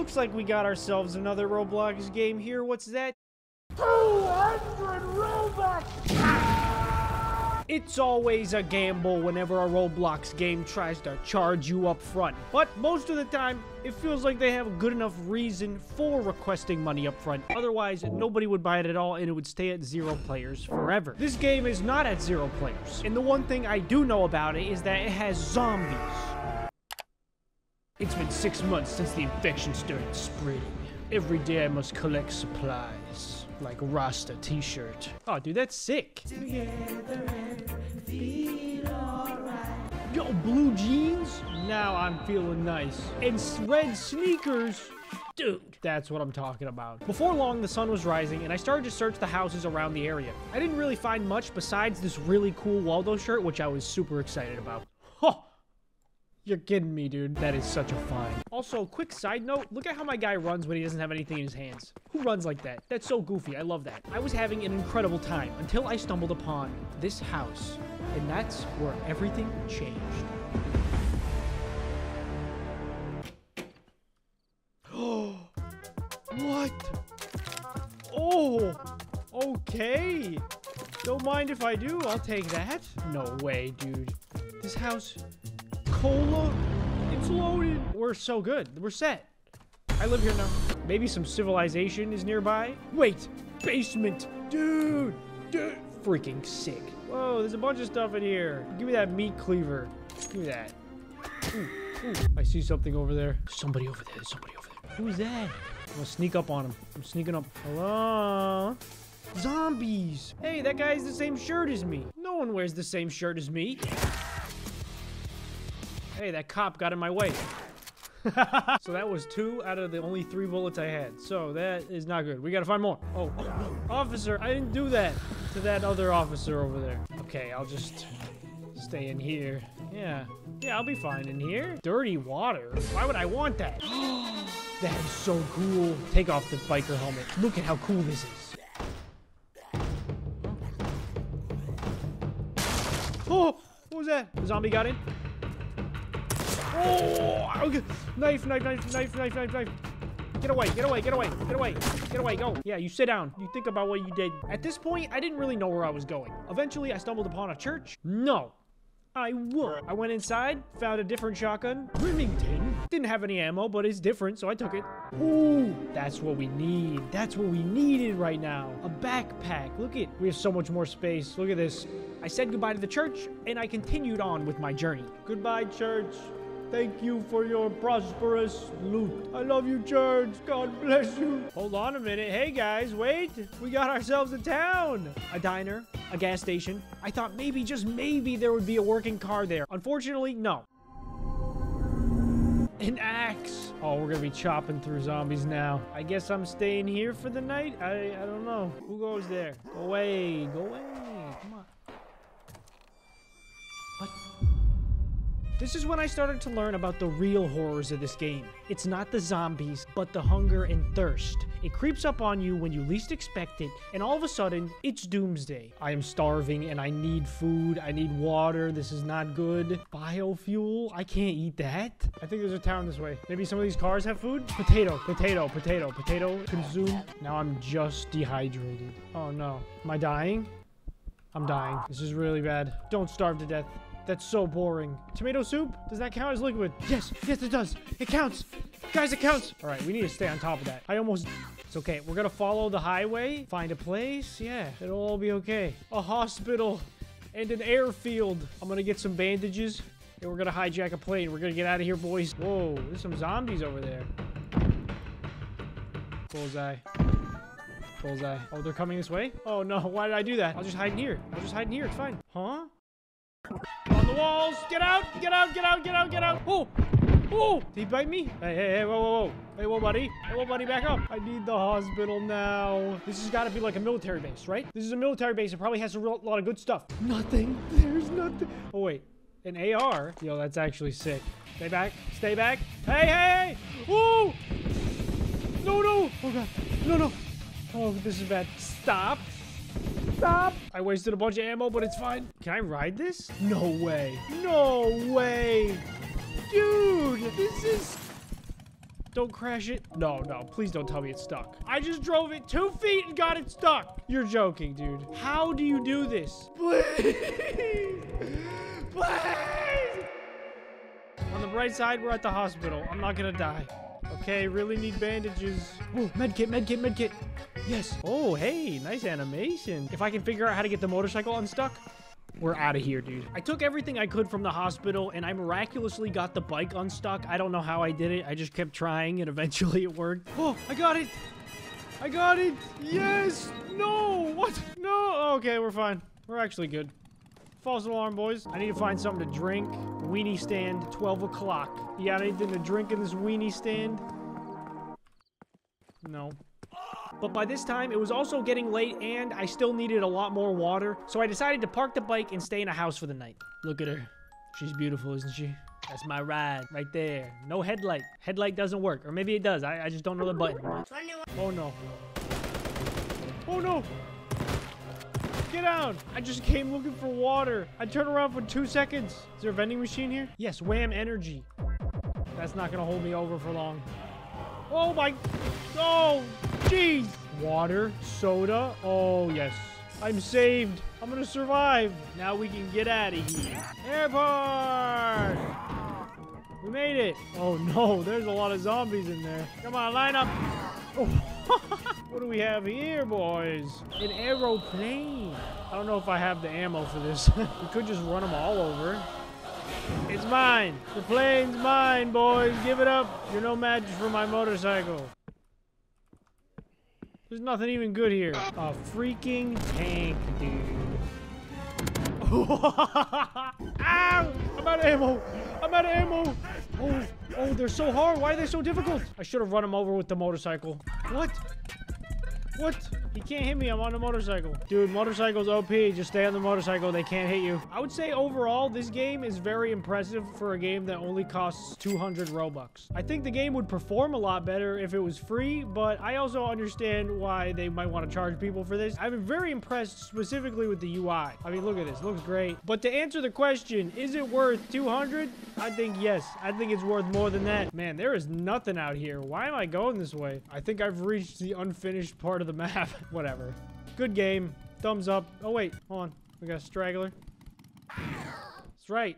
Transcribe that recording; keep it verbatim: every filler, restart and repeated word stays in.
looks like we got ourselves another Roblox game here. What's that? two hundred Robux! It's always a gamble whenever a Roblox game tries to charge you up front. But most of the time, it feels like they have good enough reason for requesting money up front. Otherwise, nobody would buy it at all, and it would stay at zero players forever. This game is not at zero players. And the one thing I do know about it is that it has zombies. It's been six months since the infection started spreading. Every day I must collect supplies, like Rasta t-shirt. Oh, dude, that's sick. Together and feel alright. Yo, blue jeans? Now I'm feeling nice. And red sneakers? Dude, that's what I'm talking about. Before long, the sun was rising, and I started to search the houses around the area. I didn't really find much besides this really cool Waldo shirt, which I was super excited about. Huh! You're kidding me, dude. That is such a find. Also, quick side note, look at how my guy runs when he doesn't have anything in his hands. Who runs like that? That's so goofy. I love that. I was having an incredible time until I stumbled upon this house, and that's where everything changed. Oh, what? Oh, okay. Don't mind if I do. I'll take that. No way, dude. This house... Cola, it's loaded. We're so good. We're set. I live here now. Maybe some civilization is nearby. Wait, basement. Dude, dude. Freaking sick. Whoa, there's a bunch of stuff in here. Give me that meat cleaver. Give me that. Ooh, ooh. I see something over there. Somebody over there. Somebody over there. Who's that? I'm gonna sneak up on him. I'm sneaking up. Hello? Zombies. Hey, that guy's the same shirt as me. No one wears the same shirt as me. Hey, that cop got in my way. So that was two out of the only three bullets I had. So that is not good. We gotta find more. Oh, oh, officer, I didn't do that to that other officer over there. Okay, I'll just stay in here. Yeah, yeah, I'll be fine in here. Dirty water? Why would I want that? That is so cool. Take off the biker helmet. Look at how cool this is. Oh, what was that? The zombie got in. Oh, okay. Knife, knife, knife, knife, knife, knife, knife. Get away, get away, get away, get away, get away, go. Yeah, you sit down. You think about what you did. At this point, I didn't really know where I was going. Eventually, I stumbled upon a church. No, I won't. I went inside, found a different shotgun. Remington. Didn't have any ammo, but it's different, so I took it. Ooh, that's what we need. That's what we needed right now. A backpack. Look at, we have so much more space. Look at this. I said goodbye to the church, and I continued on with my journey. Goodbye, church. Thank you for your prosperous loot. I love you, church. God bless you. Hold on a minute. Hey, guys, wait. We got ourselves a town. A diner, a gas station. I thought maybe, just maybe, there would be a working car there. Unfortunately, no. An axe. Oh, we're going to be chopping through zombies now. I guess I'm staying here for the night. I, I don't know. Who goes there? Go away. Go away. Come on. This is when I started to learn about the real horrors of this game. It's not the zombies, but the hunger and thirst. It creeps up on you when you least expect it, and all of a sudden, it's doomsday. I am starving, and I need food. I need water. This is not good. Biofuel? I can't eat that. I think there's a town this way. Maybe some of these cars have food? Potato, potato, potato, potato. Consume. Now I'm just dehydrated. Oh, no. Am I dying? I'm dying. This is really bad. Don't starve to death. That's so boring. Tomato soup? Does that count as liquid? Yes, yes it does. It counts. Guys, it counts. All right, we need to stay on top of that. I almost... It's okay. We're going to follow the highway, find a place. Yeah, it'll all be okay. A hospital and an airfield. I'm going to get some bandages, and we're going to hijack a plane. We're going to get out of here, boys. Whoa, there's some zombies over there. Bullseye. Bullseye. Oh, they're coming this way? Oh, no. Why did I do that? I'll just hide in here. I'll just hide in here. It's fine. Huh? On the walls! Get out! Get out! Get out! Get out! Get out! Oh! Oh! Did he bite me? Hey, hey, hey, whoa, whoa, whoa. Hey, whoa, buddy. Hey, whoa, buddy, back up. I need the hospital now. This has got to be like a military base, right? This is a military base. It probably has a real, lot of good stuff. Nothing. There's nothing. Oh, wait. An A R? Yo, that's actually sick. Stay back. Stay back. Hey, hey! Oh! No, no! Oh, God. No, no. Oh, this is bad. Stop. Stop. I wasted a bunch of ammo, but it's fine. Can I ride this? No way. No way. Dude, this is Don't crash it. No, no, please don't tell me it's stuck. I just drove it two feet and got it stuck. You're joking, dude. How do you do this? Please. Please. On the bright side, we're at the hospital. I'm not gonna die. Okay, really need bandages. Oh, med kit, med kit, med kit. Yes. Oh, hey, nice animation. If I can figure out how to get the motorcycle unstuck, we're out of here, dude. I took everything I could from the hospital, and I miraculously got the bike unstuck. I don't know how I did it. I just kept trying, and eventually it worked. Oh, I got it. I got it. Yes. No. What? No. Okay, we're fine. We're actually good. False alarm, boys. I need to find something to drink. Weenie stand, twelve o'clock. You got anything to drink in this weenie stand? No. But by this time, it was also getting late, and I still needed a lot more water. So I decided to park the bike and stay in a house for the night. Look at her. She's beautiful, isn't she? That's my ride right there. No headlight. Headlight doesn't work. Or maybe it does. I, I just don't know the button. Oh, no. Oh, no. Get out. I just came looking for water. I turned around for two seconds. Is there a vending machine here? Yes, Wham Energy. That's not going to hold me over for long. Oh, my. Oh, jeez. Water, soda. Oh, yes. I'm saved. I'm going to survive. Now we can get out of here. Airport. We made it. Oh, no. There's a lot of zombies in there. Come on, line up. Oh. What do we have here, boys? An aeroplane. I don't know if I have the ammo for this. We could just run them all over. It's mine. The plane's mine, boys. Give it up. You're no match for my motorcycle. There's nothing even good here. A freaking tank, dude. Ow! I'm out of ammo. I'm out of ammo. Oh, oh, they're so hard. Why are they so difficult? I should have run them over with the motorcycle. What? What? He can't hit me. I'm on a motorcycle. Dude, motorcycles O P. Just stay on the motorcycle. They can't hit you. I would say overall, this game is very impressive for a game that only costs two hundred Robux. I think the game would perform a lot better if it was free, but I also understand why they might want to charge people for this. I've been very impressed specifically with the U I. I mean, look at this. Looks great. But to answer the question, is it worth two hundred? I think yes. I think it's worth more than that. Man, there is nothing out here. Why am I going this way? I think I've reached the unfinished part of the map. Whatever. Good game. Thumbs up. Oh, wait. Hold on. We got a straggler. That's right.